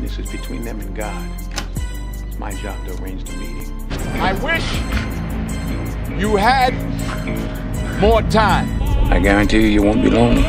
business is between them and God. It's my job to arrange the meeting. I wish you had more time. I guarantee you, you won't be lonely.